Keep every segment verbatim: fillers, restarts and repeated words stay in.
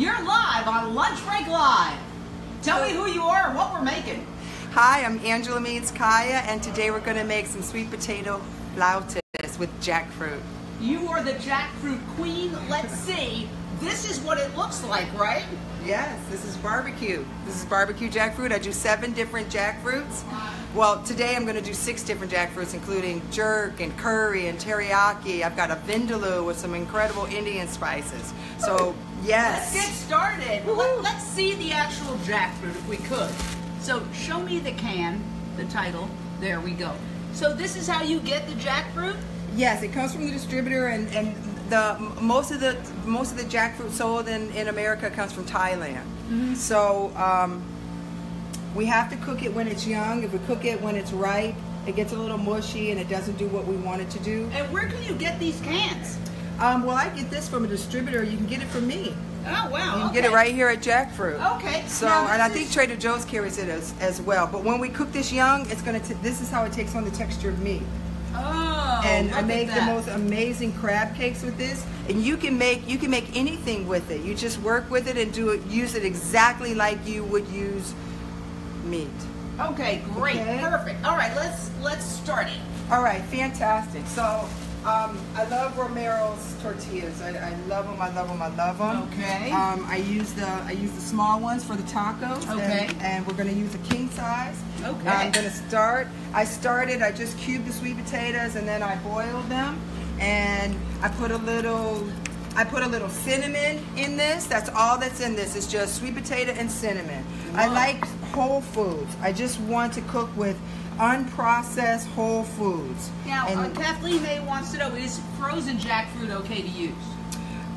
You're live on Lunch Break Live. Tell me who you are and what we're making. Hi, I'm Angela Means Kaaya, and today we're going to make some sweet potato flautas with jackfruit. You are the jackfruit queen. Let's see. This is what it looks like, right? Yes, this is barbecue. This is barbecue jackfruit. I do seven different jackfruits. Well, today I'm going to do six different jackfruits, including jerk and curry and teriyaki. I've got a vindaloo with some incredible Indian spices. So, yes. Let's get started. Let, let's see the actual jackfruit if we could. So, show me the can, the title. There we go. So, this is how you get the jackfruit? Yes, it comes from the distributor, and, and the most of the most of the jackfruit sold in, in America comes from Thailand. Mm-hmm. So um, we have to cook it when it's young. If we cook it when it's ripe, it gets a little mushy and it doesn't do what we want it to do. And where can you get these cans? Um, well, I get this from a distributor. You can get it from me. Oh, wow. You can okay. get it right here at Jackfruit. Okay. So, and I is... think Trader Joe's carries it as, as well. But when we cook this young, it's going to, this is how it takes on the texture of meat. Oh, and I make the most amazing crab cakes with this, and you can make you can make anything with it. You just work with it and do it, use it exactly like you would use meat. Okay, great, okay? Perfect. All right, let's let's start it. All right, fantastic. So, um, I love Romero's tortillas. I, I love them. I love them. I love them. Okay. Um, I use the I use the small ones for the tacos. Okay. And, and we're gonna use a king size. Okay. I'm gonna start. I started. I just cubed the sweet potatoes and then I boiled them, and I put a little. I put a little cinnamon in this. That's all that's in this. It's just sweet potato and cinnamon. Wow. I like whole foods. I just want to cook with unprocessed whole foods. Now, and, uh, Kathleen May wants to know: is frozen jackfruit okay to use?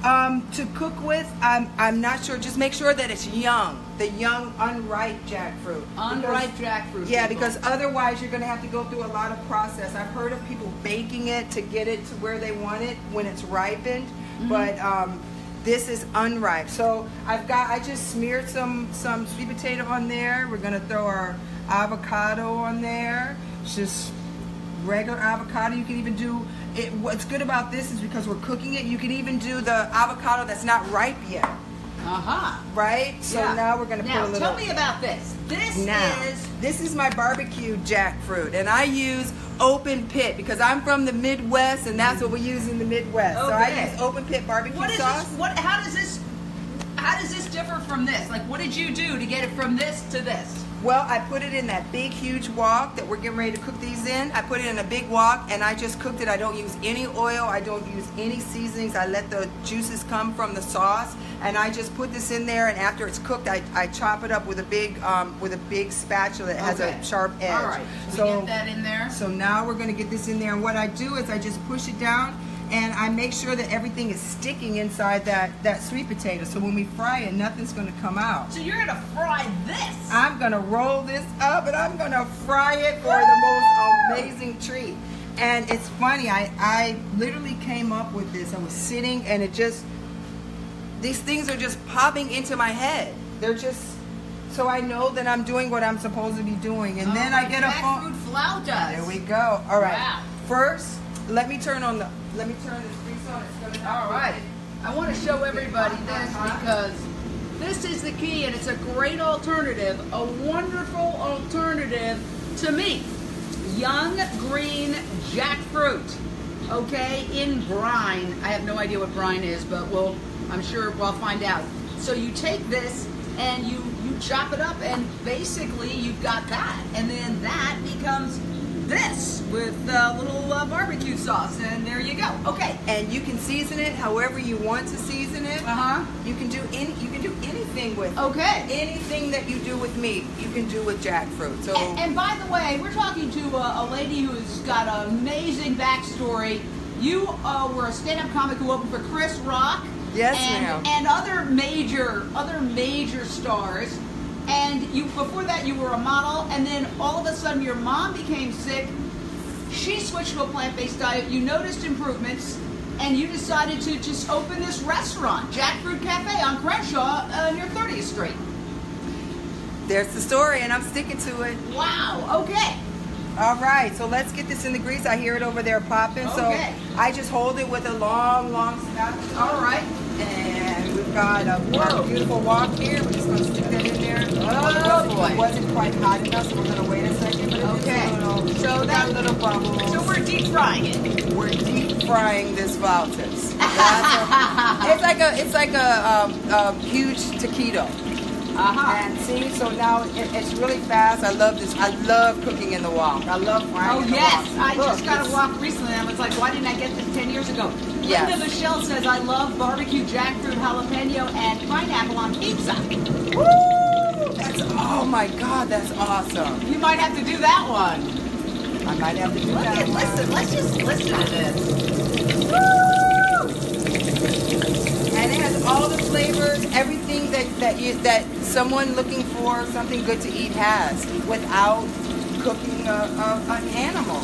Um, to cook with, I'm, I'm not sure. Just make sure that it's young, the young, unripe jackfruit. Unripe jackfruit. Yeah, people. Because otherwise you're going to have to go through a lot of process. I've heard of people baking it to get it to where they want it when it's ripened, mm-hmm. but um, this is unripe. So I've got, I just smeared some, some sweet potato on there. We're going to throw our avocado on there. It's just regular avocado. You can even do it. What's good about this is because we're cooking it, you can even do the avocado that's not ripe yet. Uh-huh. Right? So yeah. Now we're gonna now, put a little. Tell me about this. This now, is this is my barbecue jackfruit, and I use Open Pit because I'm from the Midwest, and that's what we use in the Midwest. Okay. So I use Open Pit barbecue what is sauce. This, what how does this how does this differ from this? Like, what did you do to get it from this to this? Well, I put it in that big, huge wok that we're getting ready to cook these in. I put it in a big wok, and I just cooked it. I don't use any oil. I don't use any seasonings. I let the juices come from the sauce, and I just put this in there. And after it's cooked, I, I chop it up with a big um, with a big spatula that has okay. a sharp edge. All right. So we get that in there. So now we're going to get this in there. And what I do is I just push it down, and I make sure that everything is sticking inside that, that sweet potato. So when we fry it, nothing's gonna come out. So you're gonna fry this? I'm gonna roll this up and I'm gonna fry it for Woo! The most amazing treat. And it's funny, I, I literally came up with this. I was sitting and it just, these things are just popping into my head. They're just, so I know that I'm doing what I'm supposed to be doing. And oh, then I get a phone. Flautas. There we go, all right. Wow. First, let me turn on the, let me turn this grease on. It's going to all right. I want to show everybody this because this is the key, and it's a great alternative, a wonderful alternative to meat. Young green jackfruit, okay, in brine. I have no idea what brine is, but we'll, I'm sure we'll find out. So you take this and you, you chop it up, and basically you've got that, and then that becomes this with a little uh, barbecue sauce, and there you go. Okay, and you can season it however you want to season it. Uh huh. You can do any. You can do anything with. Okay. It. Anything that you do with meat, you can do with jackfruit. So. And, and by the way, we're talking to a, a lady who's got an amazing backstory. You uh, were a stand-up comic who opened for Chris Rock. Yes, ma'am. And other major, other major stars. And you, before that, you were a model, and then all of a sudden your mom became sick. She switched to a plant-based diet. You noticed improvements, and you decided to just open this restaurant, Jackfruit Cafe on Crenshaw uh, near thirtieth Street. There's the story, and I'm sticking to it. Wow. Okay. All right. So let's get this in the grease. I hear it over there popping. Okay. So I just hold it with a long, long spatula. All right. And we've got a our beautiful wok here. We're just going to stick that in there. Oh, oh boy. It wasn't quite hot enough, so we're going to wait a second. But okay. Little, so that little bubble. So we're deep frying it. We're deep frying this Valtis. It's like a it's like a, um, a huge taquito. Uh-huh. And see, so now it, it's really fast. I love this. I love cooking in the wok. I love frying. Oh, in yes. The wok. I Look, just got a wok recently, and I was like, why didn't I get this ten years ago? Yes. Linda Michelle says, I love barbecue, jackfruit, jalapeno, and pineapple on pizza. Woo! That's, oh, my God, that's awesome. You might have to do that one. I might have to do Look that at, one. Listen, let's just listen to this. Woo! And it has all the flavors, everything that that you that someone looking for something good to eat has, without cooking a, a, an animal.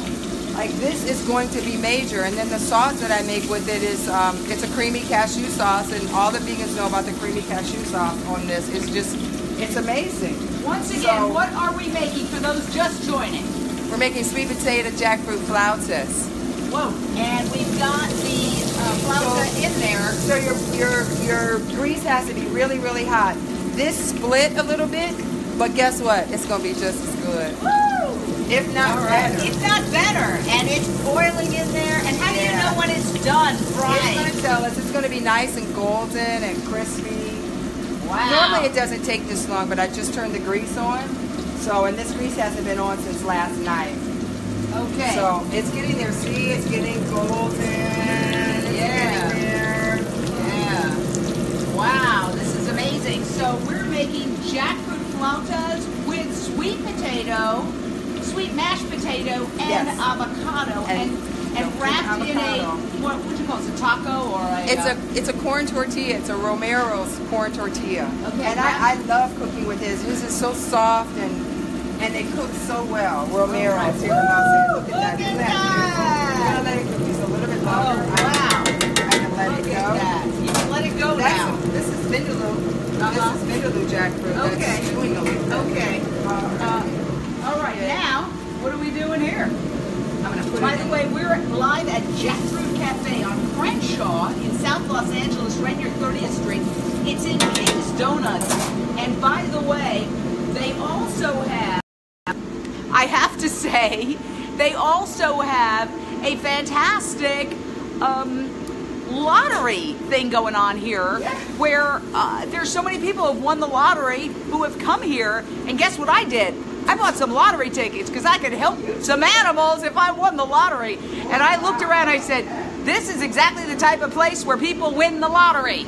Like this is going to be major. And then the sauce that I make with it is um, it's a creamy cashew sauce, and all the vegans know about the creamy cashew sauce on this. It's just it's amazing. Once again, so, what are we making for those just joining? We're making sweet potato jackfruit flautas. Whoa! And we've got the. Uh, so, in there. So your, your, your grease has to be really, really hot. This split a little bit, but guess what? It's going to be just as good. Woo! If not right. better. If not better. And it's boiling in there. And how do yeah. you know when it's done fried? It's going to tell us. It's going to be nice and golden and crispy. Wow. Normally it doesn't take this long, but I just turned the grease on. So, and this grease hasn't been on since last night. Okay. So it's getting there. See, it's getting golden. Yeah. Yeah. Wow, this is amazing. So we're making jackfruit flautas with sweet potato, sweet mashed potato, and yes. avocado, and and, and wrapped in avocado. a what would you call it? A taco or a? It's uh, a it's a corn tortilla. It's a Romero's corn tortilla. Okay. And I, I love cooking with this. This is so soft and and they cook so well. Romero's here in Los Angeles. Look at that. We're gonna let it cook just a little bit longer. Oh, wow. Let Look it go. That. You can let it go That's, now. This is vindaloo. Uh-huh. This is vindaloo jackfruit. Okay. That's chewing a little bit. Okay. All right. Uh, all right. Yeah. Now, what are we doing here? I'm gonna put. By it the in. way, we're live at Jackfruit Cafe on Crenshaw in South Los Angeles, right near thirtieth street. It's in King's Donuts, and by the way, they also have. I have to say, they also have a fantastic. Um, lottery thing going on here yeah. where uh, there's so many people who have won the lottery who have come here, and guess what I did? I bought some lottery tickets because I could help some animals if I won the lottery. And I looked around and I said, this is exactly the type of place where people win the lottery.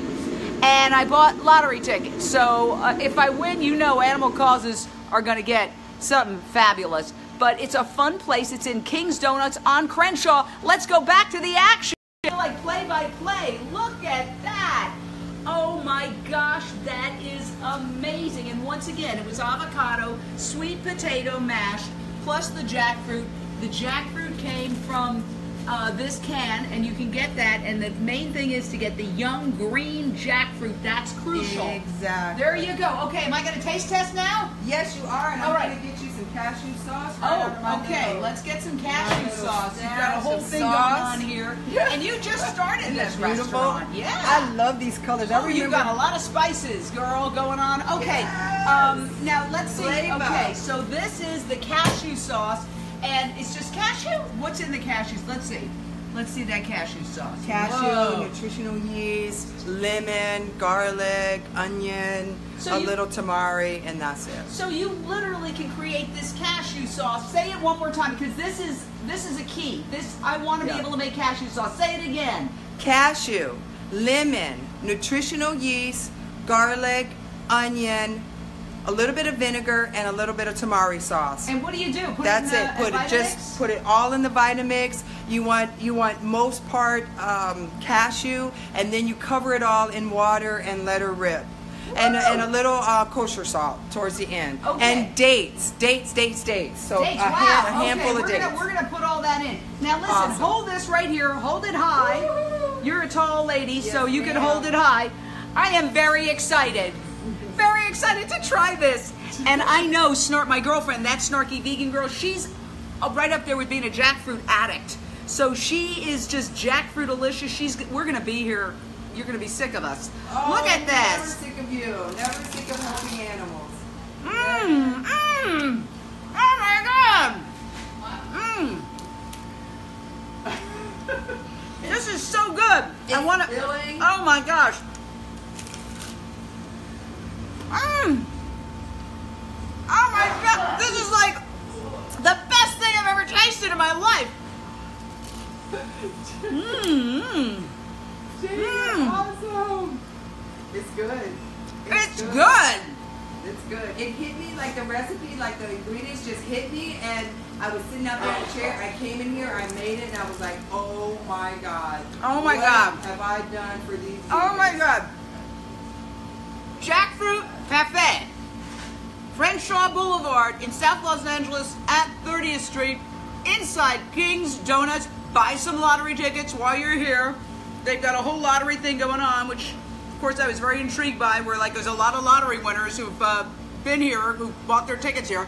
And I bought lottery tickets. So uh, if I win, you know animal causes are going to get something fabulous. But it's a fun place. It's in King's Donuts on Crenshaw. Let's go back to the action. Like play by play. Look at that. Oh my gosh, that is amazing. And once again, it was avocado, sweet potato mash, plus the jackfruit. The jackfruit came from uh, this can, and you can get that. And the main thing is to get the young green jackfruit. That's crucial. Exactly. There you go. Okay, am I going to taste test now? Yes, you are. And All I'm right. going to get you some cashew sauce. Right oh, okay. Little, Let's get some cashew sauce. You've got a whole thing sauce. going on here. Yeah. And you just started Isn't this restaurant. Yeah. I love these colors. Oh, you got a lot of spices, girl, going on. Okay. Yes. Um, now, let's see. Flavor. Okay, so this is the cashew sauce. And it's just cashew? What's in the cashews? Let's see. Let's see that cashew sauce. Cashew, Whoa. nutritional yeast, lemon, garlic, onion, so a you, little tamari, and that's it. So you literally can create this cashew sauce. Say it one more time, because this is this is a key. This I want to yeah. be able to make cashew sauce. Say it again. Cashew, lemon, nutritional yeast, garlic, onion, a little bit of vinegar, and a little bit of tamari sauce. And what do you do? Put That's it. In the, it. Put it just put it all in the Vitamix. You want you want most part um, cashew, and then you cover it all in water and let her rip. And, and a little uh, kosher salt towards the end. Okay. And dates, dates, dates, dates. So dates. A, wow. hand, a handful okay. of we're dates. Gonna, we're gonna put all that in. Now listen, awesome. hold this right here. Hold it high. Woo. You're a tall lady, yes, so you can hold it high. I am very excited. Very excited to try this. And I know Snort, my girlfriend, that snarky vegan girl, she's right up there with being a jackfruit addict. So she is just jackfruit-alicious. She's, we're going to be here you're going to be sick of us. Oh, look at this. Never sick of you. Never sick of healthy animals. Mmm. Mmm. Oh my God. Mmm. This is so good. It's I want to. Oh my gosh. Mmm. Oh my God. This is like the best thing I've ever tasted in my life. Mmm. Mmm. Awesome. It's good. It's, it's good. good. It's good. It hit me like the recipe, like the ingredients just hit me, and I was sitting out there in a chair. I came in here, I made it, and I was like, oh my God. Oh my what God. What have I done for these? Oh my God. Jackfruit Cafe, Crenshaw Boulevard in South Los Angeles at thirtieth street, inside King's Donuts. Buy some lottery tickets while you're here. They've got a whole lottery thing going on, which, of course, I was very intrigued by, where, like, there's a lot of lottery winners who've uh, been here, who bought their tickets here.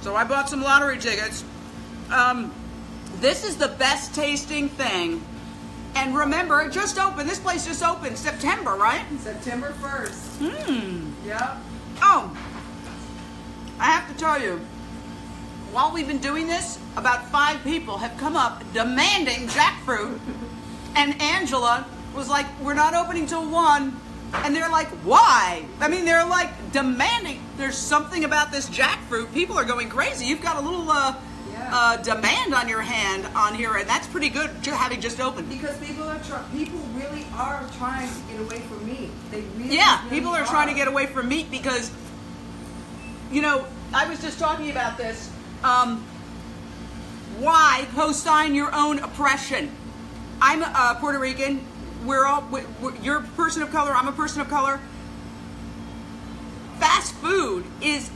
So I bought some lottery tickets. Um, this is the best tasting thing. And remember, it just opened. This place just opened September, right? September first. Mmm. Yeah. Oh, I have to tell you, while we've been doing this, about five people have come up demanding jackfruit. And Angela was like, we're not opening till one. And they're like, why? I mean, they're like demanding. There's something about this jackfruit. People are going crazy. You've got a little uh, yeah. uh, demand on your hand on here. And that's pretty good to having just opened. Because people are tr people really are trying to get away from meat. They really, yeah, really people are, are trying to get away from meat because, you know, I was just talking about this. Um, why co-sign your own oppression? I'm a Puerto Rican. We're all, we're, you're a person of color, I'm a person of color. Fast food is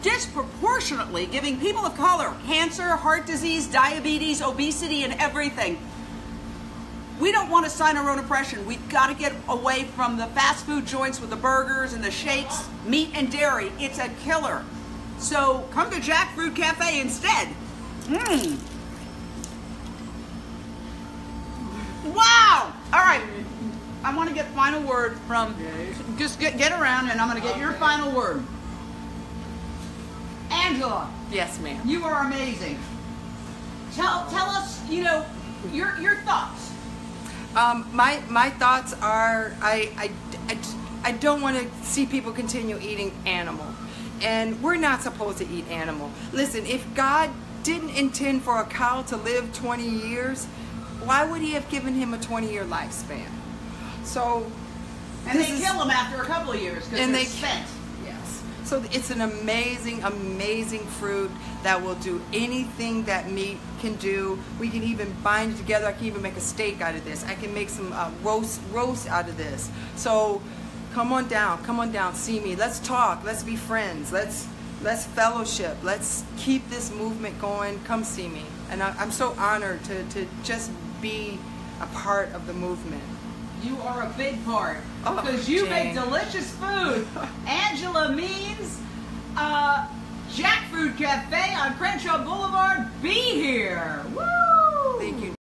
disproportionately giving people of color cancer, heart disease, diabetes, obesity, and everything. We don't want to sign our own oppression. We've got to get away from the fast food joints with the burgers and the shakes, meat and dairy. It's a killer. So come to Jackfruit Cafe instead. Mmm. Wow! All right, I want to get final word from, just get, get around and I'm going to get your final word. Angela. Yes, ma'am. You are amazing. Tell, tell us, you know, your, your thoughts. Um, my, my thoughts are, I, I, I, I don't want to see people continue eating animal. And we're not supposed to eat animal. Listen, if God didn't intend for a cow to live twenty years, why would he have given him a twenty year lifespan? So, and they is, kill him after a couple of years because they're spent. Yes. So it's an amazing, amazing fruit that will do anything that meat can do. We can even bind it together. I can even make a steak out of this. I can make some uh, roast roast out of this. So, come on down. Come on down. See me. Let's talk. Let's be friends. Let's let's fellowship. Let's keep this movement going. Come see me. And I, I'm so honored to to just. be a part of the movement. You are a big part because oh, you Jane. make delicious food. Angela Means, uh, Jackfruit Cafe on Crenshaw Boulevard. Be here. Woo! Thank you.